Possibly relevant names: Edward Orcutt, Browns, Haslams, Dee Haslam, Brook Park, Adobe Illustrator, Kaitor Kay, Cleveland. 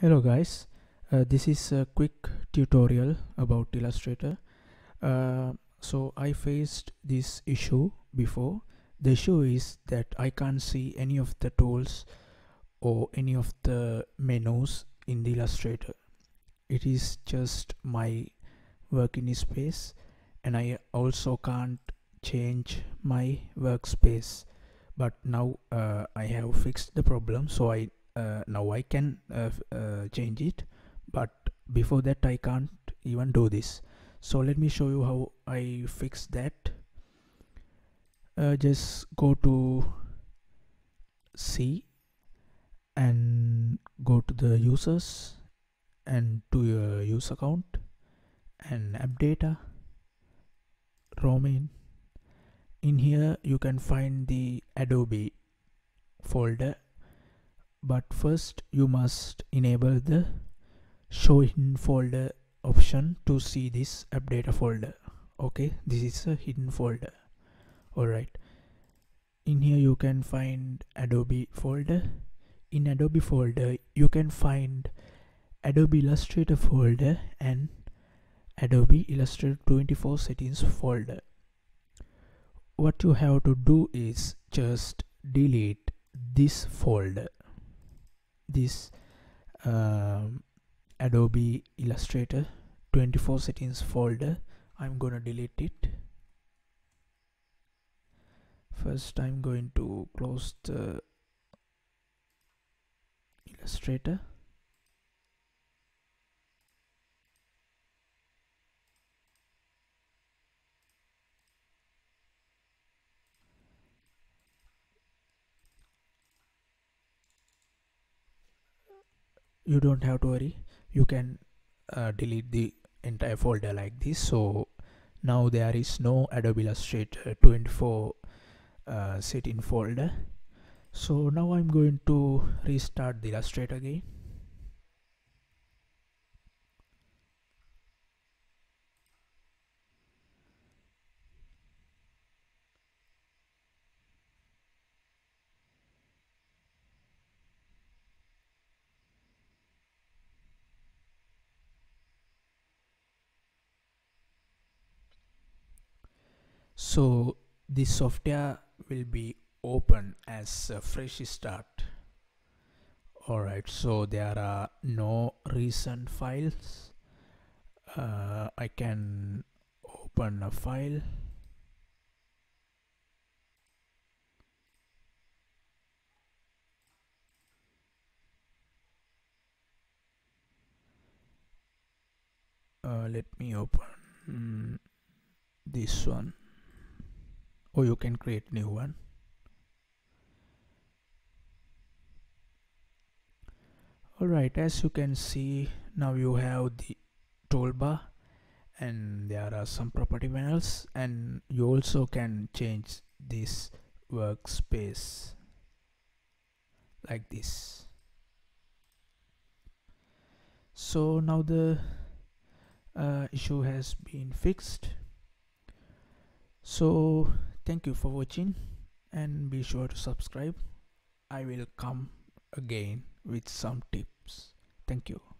Hello guys, this is a quick tutorial about Illustrator. So I faced this issue before. The issue is that I can't see any of the tools or any of the menus in the Illustrator. It is just my working space, and I also can't change my workspace. But now I have fixed the problem, so I can change it, but before that I can't even do this. So let me show you how I fix that. Just go to C and go to the users and to your user account and app data, Roaming. In here you can find the Adobe folder, but first you must enable the show hidden folder option to see this app data folder. Okay, this is a hidden folder. Alright, in here you can find Adobe folder. In Adobe folder you can find Adobe Illustrator folder and Adobe Illustrator 24 settings folder. What you have to do is just delete this folder, this Adobe Illustrator 24 settings folder. I'm gonna delete it. First I'm going to close the Illustrator. You don't have to worry, you can delete the entire folder like this. So now there is no Adobe Illustrator 24 setting folder. So now I'm going to restart the Illustrator again. So this software will be open as a fresh start. Alright, so there are no recent files. I can open a file. Let me open this one. Or you can create new one. Alright, as you can see, now you have the toolbar and there are some property panels, and you also can change this workspace like this. So now the issue has been fixed. So thank you for watching, and be sure to subscribe. I will come again with some tips. Thank you.